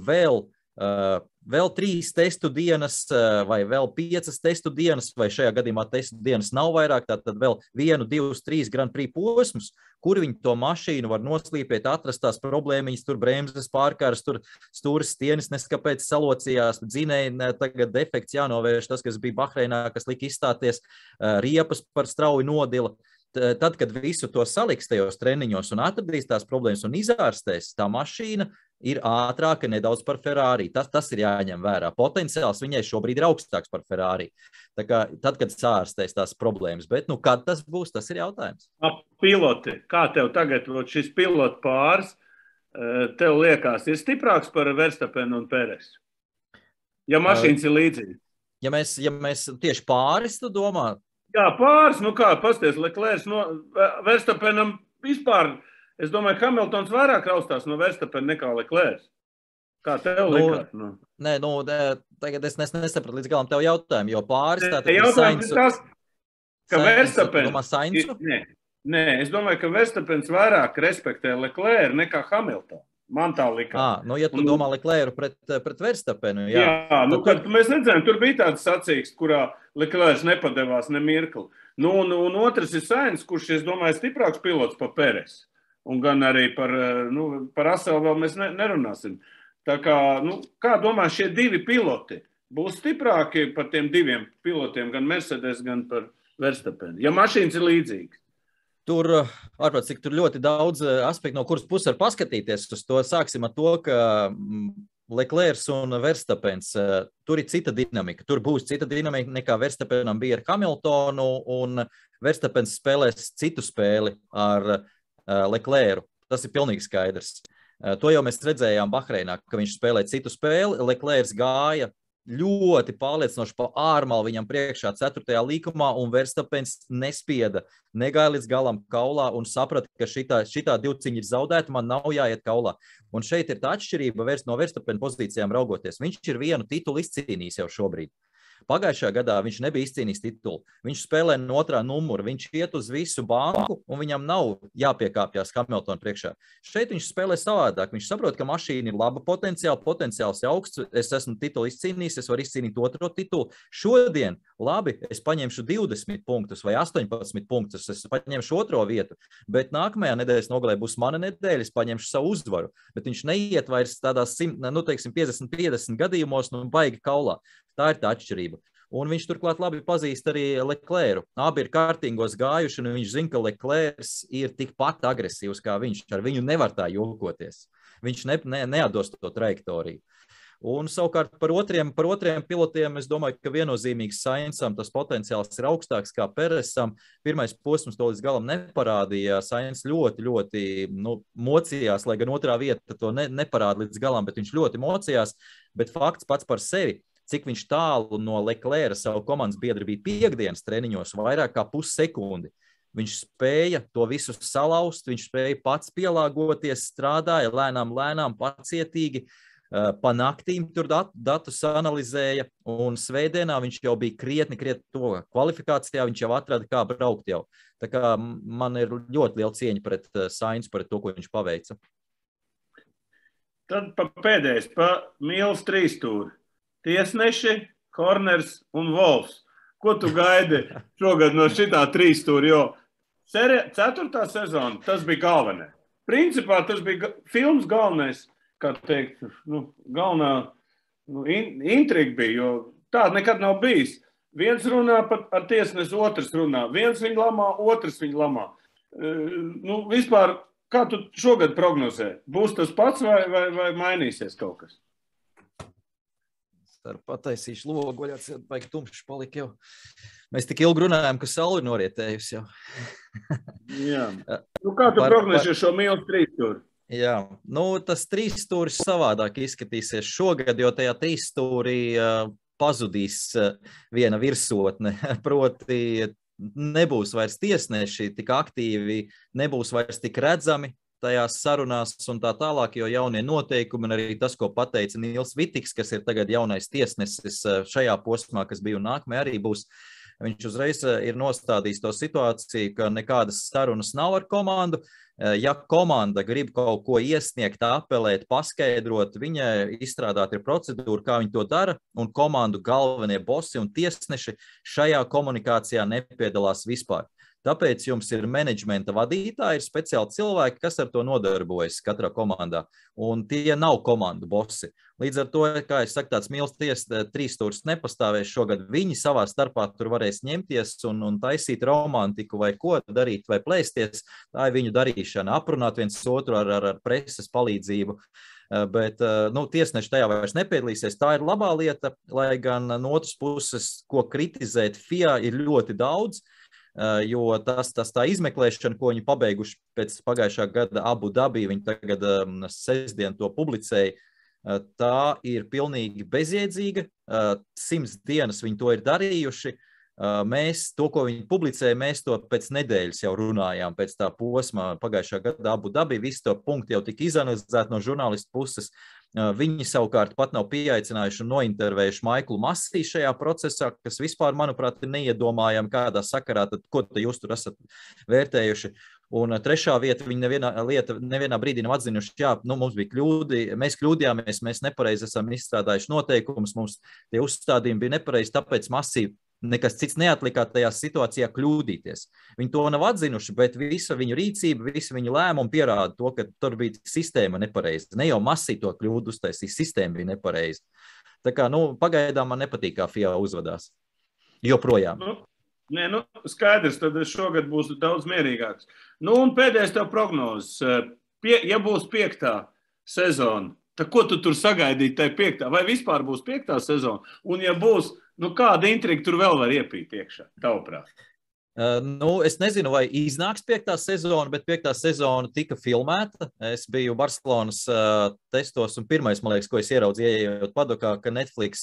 vēl 3 testu dienas vai vēl 5 testu dienas, vai šajā gadījumā testu dienas nav vairāk, tad vēl 1, 2, 3 Grand Prix posmus, kur viņi to mašīnu var noslīpēt, atrast tās problēmiņas, tur bremzes pārkārs, tur stūris stienis neskapēc salocījās, dzinēja tagad defekts jānovērš, tas, kas bija Bahreinā, kas lika izstāties, riepas par strauju nodila. Tad, kad visu to saliks tajos treniņos un atradīs tās problēmas un izārstēs, tā mašīna ir ātrāka nedaudz par Ferrari. Tas ir jāņem vērā. Potenciāls viņai šobrīd ir augstāks par Ferrari. Tā kā, tad, kad sārstēs tās problēmas. Bet, kad tas būs, tas ir jautājums. Piloti, kā tev tagad šis pilota pāris, tev liekas, ir stiprāks par Verstapenu un Peresu? Ja mašīnas ir līdzīgi. Ja mēs tieši pāris, tu domā? Jā, pāris, pasties, Leclerc Verstapenam vispār, es domāju, Hamiltons vairāk raustās no Verstapena nekā Leclerc. Kā tev likāt? Nē, tagad es nesapratu līdz galam tev jautājumu, jo pāris tātad ir Sainz. Es domāju, ka Verstapens vairāk respektē Leclerc nekā Hamiltonu. Man tā likās. Ja tu domā Leclercu pret Verstapenu, jā. Jā, kad mēs redzējām, tur bija tāds sacīksts, kurā Leclercs nepadevās ne mirkli. Un otrs ir Sainz, kurš, es domāju, stiprāks pilots par Peresu. Un gan arī par Aselu vēl mēs nerunāsim. Tā kā, kā domā, šie divi piloti būs stiprāki par tiem diviem pilotiem, gan Mercedes, gan par Verstapenu, ja mašīnas ir līdzīgas? Tur ļoti daudz aspektu, no kuras puses var paskatīties uz to. Sāksim ar to, ka Leclerc un Verstapens, tur ir cita dinamika. Tur būs cita dinamika nekā Verstapenam bija ar Hamiltonu, un Verstapens spēlēs citu spēli ar Leclercu. Tas ir pilnīgi skaidrs. To jau mēs redzējām Bahreinā, ka viņš spēlē citu spēli. Leclerc gāja ļoti pārliecinoši pa ārmalu viņam priekšā 4. līkumā, un Verstapens nespieda, negāja līdz galam kaulā un saprata, ka šitā divciņa ir zaudēta, man nav jāiet kaulā. Un šeit ir tā atšķirība no Verstapena pozīcijām raugoties. Viņš ir vienu titulu izcīnījis jau šobrīd. Pagājušajā gadā viņš nebija izcīnījis titulu. Viņš spēlē no 2. numura, viņš iet uz visu banku, un viņam nav jāpiekāpjās Hamiltona priekšā. Šeit viņš spēlē savādāk. Viņš saprot, ka mašīna ir laba potenciāla, potenciāls ir augsts, es esmu titulu izcīnījis, es varu izcīnīt 2. titulu. Šodien, labi, es paņemšu 20 punktus vai 18 punktus, es paņemšu 2. vietu, bet nākamajā nedēļas nogalē būs mana nedēļa, es paņemšu savu uzvaru, bet viņš neiet vairs tādās 50-50 gadījumos, baigi kaulā. Tā ir tā atšķirība. un viņš turklāt labi pazīst arī Leclercu. Abi ir kartingos gājuši, un viņš zina, ka Leclercs ir tikpat agresīvs kā viņš. Ar viņu nevar tā jokoties. Viņš neatdos to trajektoriju. Un savukārt par otriem pilotiem, es domāju, ka viennozīmīgi Sainzam tas potenciāls ir augstāks kā Peresam. Pirmais posms to līdz galam neparādīja. Sainz ļoti mocījās, lai gan otrā vieta to neparāda līdz galam, bet viņš ļoti mocījās. Bet fakts pats par sevi, cik viņš tālu no Leclerca savu komandas biedru bija piekdienas treniņos, vairāk kā pussekundi. Viņš spēja to visu salaust, viņš spēja pats pielāgoties, strādāja lēnām, pacietīgi. Pa naktīm tur datus analizēja, un svētdienā viņš jau bija krietni to kvalifikācijā, viņš jau atrada, kā braukt jau. Tā kā man ir ļoti liela cieņa pret Sainzu, pret to, ko viņš paveica. Tad pēdējais, Mīles trīstūri. Tiesneši, Horners un Wolfs. Ko tu gaidi šogad no šitā trīstūri, jo 4. sezona, tas bija galvenais. Principā tas bija films galvenais. Kā teikt, galvenā intriga bija, jo tāda nekad nav bijis. Viens runā ar tiesnesi, otrs runā. Viens viņu lamā, otrs viņu lamā. Vispār, kā tu šogad prognozē? Būs tas pats vai mainīsies kaut kas? Pataisīšu logu, vai tumšs palika jau. Mēs tik ilgi runājām, ka sauli norietējusi jau. Jā. Kā tu prognozē šo Mīles trīstūri? Jā, tas trīsstūris savādāk izskatīsies šogad, jo tajā trīsstūrī pazudīs viena virsotne, proti nebūs vairs tiesneši tik aktīvi, nebūs vairs tik redzami tajās sarunās un tā tālāk, jo jaunie noteikumi un arī tas, ko pateica Nils Vitiks, kas ir tagad jaunais tiesnesis šajā posmā, kas bija un nākamajā arī būs. Viņš uzreiz ir nostādījis to situāciju, ka nekādas sarunas nav ar komandu. Ja komanda grib kaut ko iesniegt, apelēt, paskaidrot, viņai izstrādāt ir procedūra, kā viņi to dara, un komandu galvenie bosi un tiesneši šajā komunikācijā nepiedalās vispār. Tāpēc jums ir menedžmenta vadītāji, ir speciāli cilvēki, kas ar to nodarbojas katrā komandā, un tie nav komandu bosi. Līdz ar to, kā es saku, tāds Mīles trīstūris nepastāvēs šogad. Viņi savā starpā tur varēs ņemties un taisīt romantiku vai ko darīt vai plēsties. Tā ir viņu darīšana, aprunāt viens otru ar preses palīdzību. Bet tiesneši tajā vairs nepiedalīsies. Tā ir labā lieta, lai gan no otras puses, ko kritizēt FIA ir ļoti daudz, jo tā izmeklēšana, ko viņi pabeiguši pēc pagājušā gada Abu Dabī, viņi tagad sestdien to publicēja, tā ir pilnīgi bezjēdzīga. 100 dienas viņi to ir darījuši. Mēs to, ko viņi publicēja, mēs to pēc nedēļas jau runājām, pēc tā posma pagājušā gada Abu Dabī, visu to punktu jau tika izanalizēti no žurnālistu puses. Viņi savukārt pat nav pieaicinājuši un nointervējuši Maiklu Masī šajā procesā, kas vispār, manuprāt, ir neiedomājami kādā sakarā, tad ko tad jūs tur esat vērtējuši. Un 3. vieta viņi nevienā brīdī nav atzinuši, jā, mums bija kļūdi, mēs kļūdījāmies, mēs nepareizi esam izstrādājuši noteikumus, mums tie uzstādījumi bija nepareizi, tāpēc Masī nekas cits neatlikā tajā situācijā kļūdīties. Viņi to nav atzinuši, bet visa viņu rīcība, visa viņu lēmuma pierāda to, ka tur bija sistēma nepareiza. Ne jau Masī to kļūdu uztaisīja, sistēma bija nepareiza. Tā kā, pagaidām man nepatīk, kā FIA uzvadās. Joprojām. Skaidrs, tad šogad būs daudz mierīgāks. Un pēdējais tev prognozes. Ja būs 5. sezona, tad ko tu tur sagaidīt tai 5? Vai vispār būs 5. sezona? Un ja būs, kāda intriga tur vēl var iepīt iekšā, tavuprāt? Es nezinu, vai iznāks 5. sezona, bet 5. sezona tika filmēta. Es biju Barcelonas testos, un pirmais, man liekas, ko es ieraudzīju, ejot padokā, ka Netflix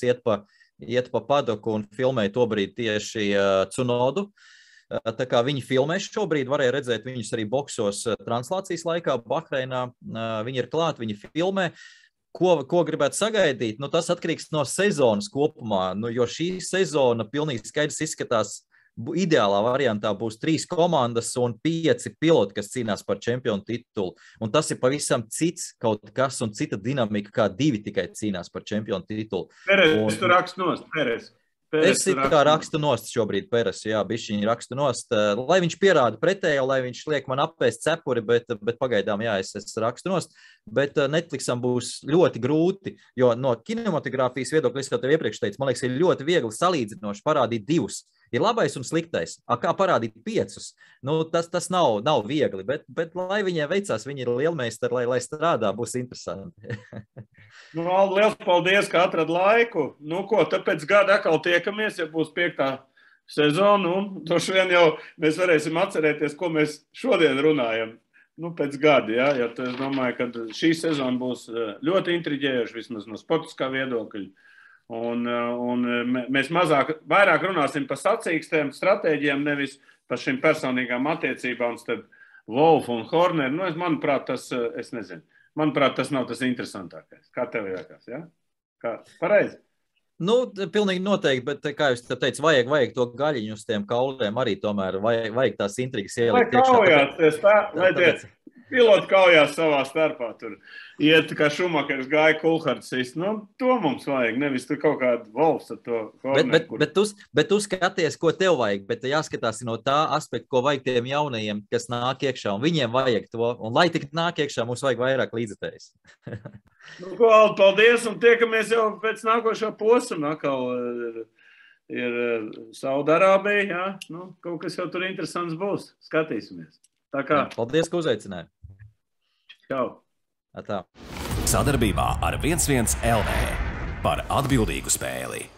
iet pa padoku un filmēja tobrīd tieši Cunodu. Tā kā viņi filmē šobrīd, varēja redzēt viņus arī boksos translācijas laikā Bahreinā. Viņi ir klāt, viņi filmē. Ko gribētu sagaidīt? Tas atkarīgs no sezonas kopumā, jo šī sezona pilnīgi skaidrs izskatās, ideālā variantā būs 3 komandas un 5 piloti, kas cīnās par čempionu titulu. Un tas ir pavisam cits kaut kas un cita dinamika, kā 2 tikai cīnās par čempionu titulu. Peres, tu raksti nost, Peres. Pēres es kā rakstu nost šobrīd Pēres, jā, bišķiņi rakstu nost, lai viņš pierāda pretējo, lai viņš liek man apēst cepuri, bet pagaidām, jā, es rakstu nost, bet Netflixam būs ļoti grūti, jo no kinematogrāfijas viedokļa, es jau tev iepriekš teicu, man liekas, ir ļoti viegli salīdzinoši parādīt divus. Ir labais un sliktais. Kā parādīt piecus? Nu, tas nav viegli, bet lai viņiem veicās, viņi ir lielmeistari, lai strādā, būs interesanti. Nu, Aldi, liels paldies, ka atrad laiku. Nu, ko, tāpēc gada atkal tiekamies, ja būs 5. sezona, un toši vien jau mēs varēsim atcerēties, ko mēs šodien runājam. Nu, pēc gada, jā, ja es domāju, ka šī sezona būs ļoti intriģējoša, vismaz no sportiskā viedokļa. Un mēs vairāk runāsim par sacīkstēm, stratēģiem, nevis par šīm personīgām attiecībām starp Wolff un Horneru. Nu, manuprāt, tas nav tas interesantākais. Kā tev jākās, jā? Kā, pareizi? Nu, pilnīgi noteikti, bet, kā jūs teicu, vajag to gaļiņu uz tiem kauliem arī tomēr, vajag tās intrigas ielikt. Vai kaujāties tā, vai tiec. Piloti kaujās savā starpā tur. Iet, kā Šumakers gāja Kulhards. Nu, to mums vajag, nevis tur kaut kādu Wolffs ar to Horneru. Bet tu skaties, ko tev vajag, bet jāskatās no tā aspekta, ko vajag tiem jaunajiem, kas nāk iekšā, un viņiem vajag to. Un lai tik nāk iekšā, mums vajag vairāk līdzekļus. Nu, ko, Aldi, paldies, un tiekamies jau pēc nākošā posma. Ir Saudarābija, jā, nu, kaut kas jau tur interesants būs. Skatīsimies. Tā kā. Paldies, ka uzaicināji. Čau. Atā. Sadarbībā ar 11LV par atbildīgu spēli.